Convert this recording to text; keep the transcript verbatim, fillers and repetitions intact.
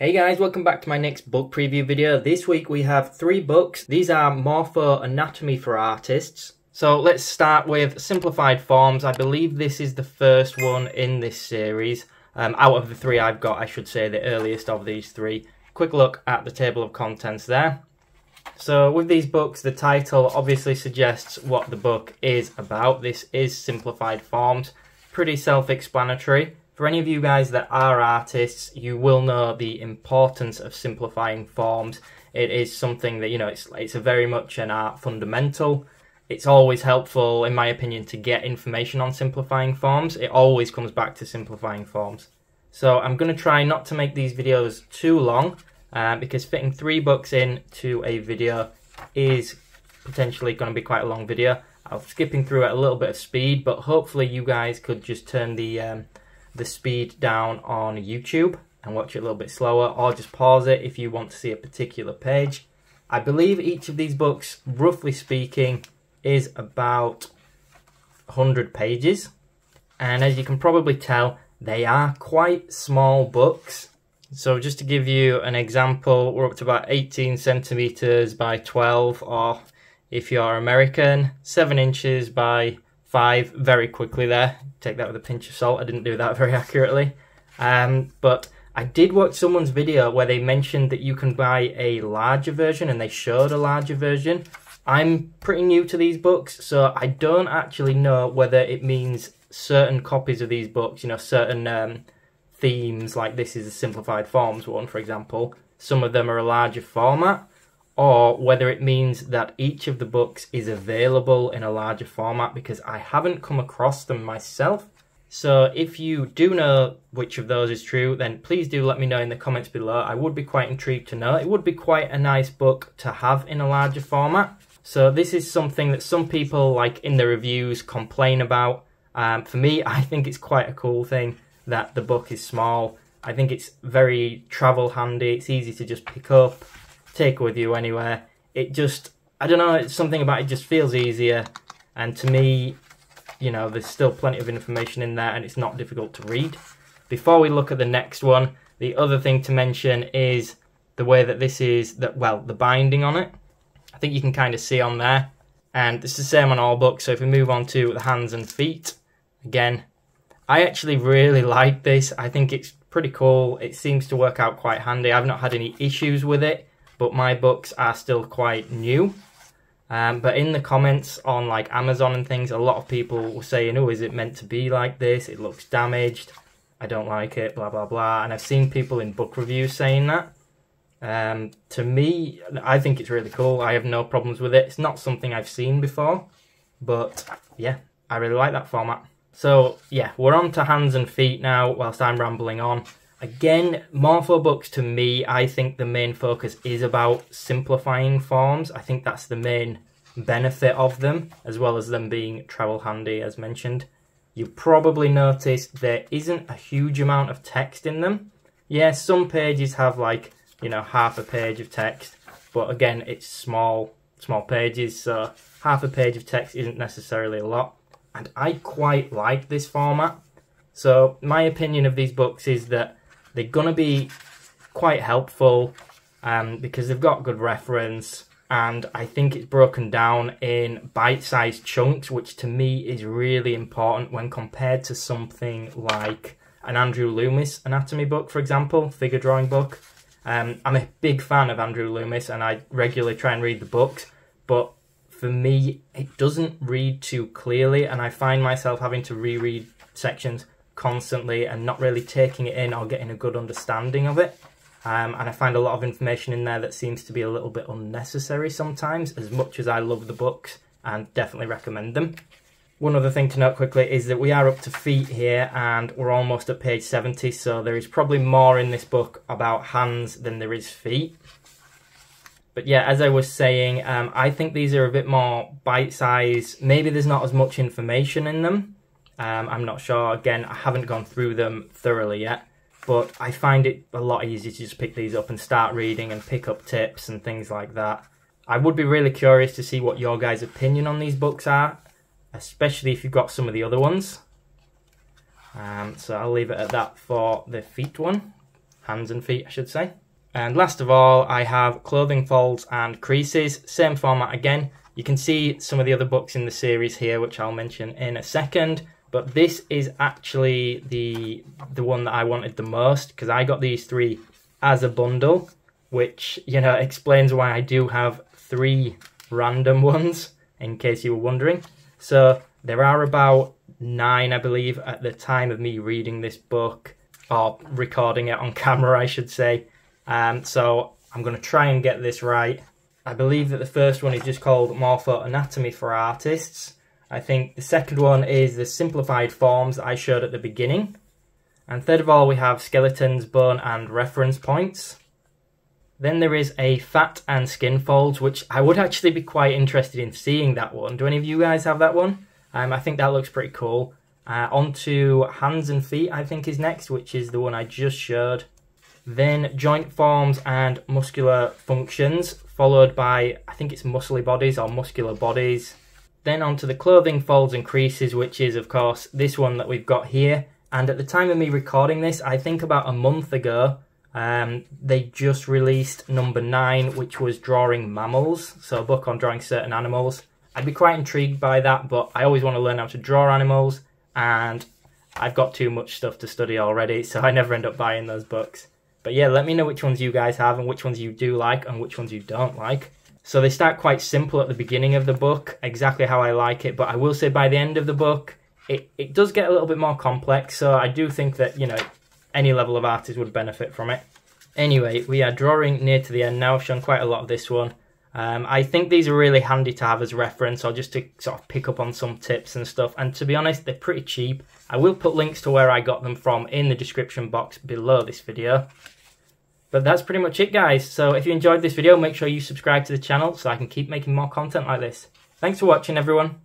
Hey guys, welcome back to my next book preview video. This week we have three books. These are Morpho Anatomy for Artists. So let's start with Simplified Forms. I believe this is the first one in this series. Um, out of the three I've got, I should say the earliest of these three. Quick look at the table of contents there. So with these books, the title obviously suggests what the book is about. This is Simplified Forms. Pretty self-explanatory. For any of you guys that are artists, you will know the importance of simplifying forms. It is something that, you know, it's, it's a very much an art fundamental. It's always helpful, in my opinion, to get information on simplifying forms. It always comes back to simplifying forms. So I'm going to try not to make these videos too long, uh, because fitting three books into a video is potentially going to be quite a long video. I'm skipping through at a little bit of speed, but hopefully you guys could just turn the... Um, the speed down on YouTube and watch it a little bit slower, or just pause it if you want to see a particular page. I believe each of these books, roughly speaking, is about one hundred pages, and as you can probably tell, they are quite small books. So just to give you an example, we're up to about eighteen centimeters by twelve, or if you're American, seven inches by five. Very quickly there, take that with a pinch of salt, I didn't do that very accurately, um, but I did watch someone's video where they mentioned that you can buy a larger version, and they showed a larger version. I'm pretty new to these books, so I don't actually know whether it means certain copies of these books, you know, certain um, themes, like this is a Simplified Forms one, for example, some of them are a larger format, or whether it means that each of the books is available in a larger format, because I haven't come across them myself. So if you do know which of those is true, then please do let me know in the comments below. I would be quite intrigued to know. It would be quite a nice book to have in a larger format. So this is something that some people, like in the reviews, complain about. Um, for me, I think it's quite a cool thing that the book is small. I think it's very travel handy. It's easy to just pick up, take with you anywhere. It just, I don't know, it's something about it just feels easier, and to me, you know, there's still plenty of information in there and it's not difficult to read. Before we look at the next one, the other thing to mention is the way that this is, that well, the binding on it. I think you can kind of see on there, and it's the same on all books. So if we move on to the hands and feet, again, I actually really like this. I think it's pretty cool. It seems to work out quite handy. I've not had any issues with it, but my books are still quite new. Um, but in the comments on like Amazon and things, a lot of people were saying, oh, is it meant to be like this? It looks damaged. I don't like it, blah, blah, blah. And I've seen people in book reviews saying that. Um, to me, I think it's really cool. I have no problems with it. It's not something I've seen before, but yeah, I really like that format. So yeah, we're on to hands and feet now whilst I'm rambling on. Again, Morpho books, to me, I think the main focus is about simplifying forms. I think that's the main benefit of them, as well as them being travel handy, as mentioned. You probably noticed there isn't a huge amount of text in them. Yeah, some pages have like, you know, half a page of text, but again, it's small, small pages, so half a page of text isn't necessarily a lot. And I quite like this format. So my opinion of these books is that they're going to be quite helpful, um, because they've got good reference, and I think it's broken down in bite-sized chunks, which to me is really important when compared to something like an Andrew Loomis anatomy book, for example, figure drawing book. Um, I'm a big fan of Andrew Loomis and I regularly try and read the books, but for me it doesn't read too clearly, and I find myself having to reread sections constantly and not really taking it in or getting a good understanding of it, um, and I find a lot of information in there that seems to be a little bit unnecessary sometimes, as much as I love the books and definitely recommend them. One other thing to note quickly is that we are up to feet here and we're almost at page seventy, so there is probably more in this book about hands than there is feet. But yeah, as I was saying, um, I think these are a bit more bite-sized. Maybe there's not as much information in them. Um, I'm not sure. Again, I haven't gone through them thoroughly yet, but I find it a lot easier to just pick these up and start reading and pick up tips and things like that. I would be really curious to see what your guys' opinion on these books are, especially if you've got some of the other ones. Um, so I'll leave it at that for the feet one. hands and feet I should say. And last of all, I have clothing folds and creases, same format again. You can see some of the other books in the series here, which I'll mention in a second, but this is actually the the one that I wanted the most, because I got these three as a bundle, which, you know, explains why I do have three random ones, in case you were wondering. So there are about nine, I believe, at the time of me reading this book, or recording it on camera, I should say. Um, so I'm going to try and get this right. I believe that the first one is just called Morpho Anatomy for Artists. I think the second one is the simplified forms that I showed at the beginning. And third of all, we have Skeletons, Bone and Reference Points. Then there is a Fat and Skin Folds, which I would actually be quite interested in seeing that one. Do any of you guys have that one? Um, I think that looks pretty cool. Uh, on to Hands and Feet, I think, is next, which is the one I just showed. Then Joint Forms and Muscular Functions, followed by, I think it's Muscly Bodies or Muscular Bodies. Then on to the Clothing Folds and Creases, which is, of course, this one that we've got here. And at the time of me recording this, I think about a month ago, um, they just released number nine, which was Drawing Mammals, so a book on drawing certain animals. I'd be quite intrigued by that, but I always want to learn how to draw animals, and I've got too much stuff to study already, so I never end up buying those books. But yeah, let me know which ones you guys have and which ones you do like and which ones you don't like. So they start quite simple at the beginning of the book, exactly how I like it, but I will say by the end of the book, it, it does get a little bit more complex, so I do think that, you know, any level of artist would benefit from it. Anyway, we are drawing near to the end now. I've shown quite a lot of this one. Um, I think these are really handy to have as reference, or just to sort of pick up on some tips and stuff. And to be honest, they're pretty cheap. I will put links to where I got them from in the description box below this video. But that's pretty much it, guys. So if you enjoyed this video, make sure you subscribe to the channel so I can keep making more content like this. Thanks for watching, everyone.